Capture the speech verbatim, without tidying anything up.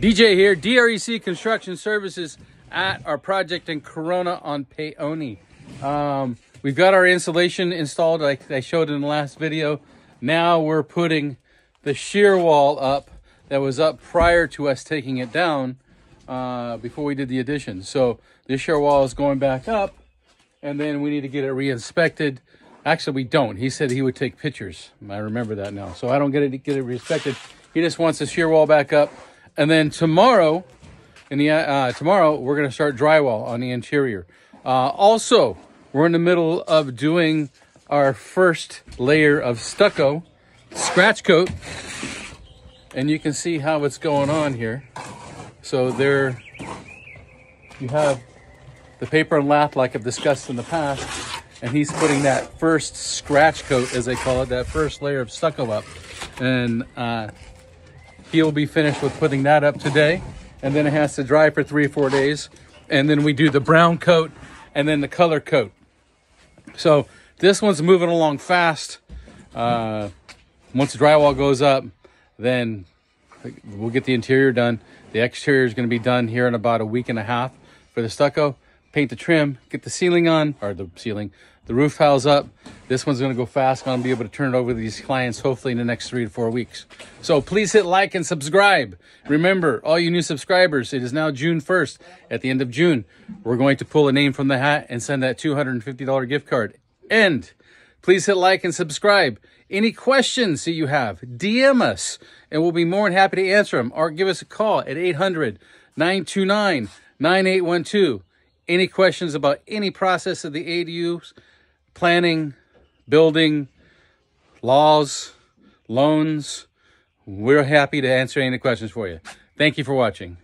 D J here, D R E C Construction Services at our project in Corona on Peony. Um, we've got our insulation installed like I showed in the last video. Now we're putting the shear wall up that was up prior to us taking it down uh, before we did the addition. So this shear wall is going back up and then we need to get it re-inspected. Actually, we don't. He said he would take pictures. I remember that now. So I don't get it, get it re-inspected. He just wants the shear wall back up. And then tomorrow, in the uh, tomorrow we're going to start drywall on the interior. Uh, also, we're in the middle of doing our first layer of stucco, scratch coat, and you can see how it's going on here. So there, you have the paper and lath, like I've discussed in the past, and he's putting that first scratch coat, as they call it, that first layer of stucco up, and. Uh, He'll be finished with putting that up today, and then it has to dry for three or four days, and then we do the brown coat and then the color coat. So this one's moving along fast. Uh, once the drywall goes up, then we'll get the interior done. The exterior is going to be done here in about a week and a half for the stucco. Paint the trim, get the ceiling on, or the ceiling, the roof tiles up. This one's gonna go fast. I'm gonna be able to turn it over to these clients hopefully in the next three to four weeks. So please hit like and subscribe. Remember, all you new subscribers, it is now June first. At the end of June, we're going to pull a name from the hat and send that two hundred fifty dollar gift card. And please hit like and subscribe. Any questions that you have, D M us, and we'll be more than happy to answer them, or give us a call at eight hundred, nine two nine, nine eight one two. Any questions about any process of the A D Us, planning, building, laws, loans, we're happy to answer any questions for you. Thank you for watching.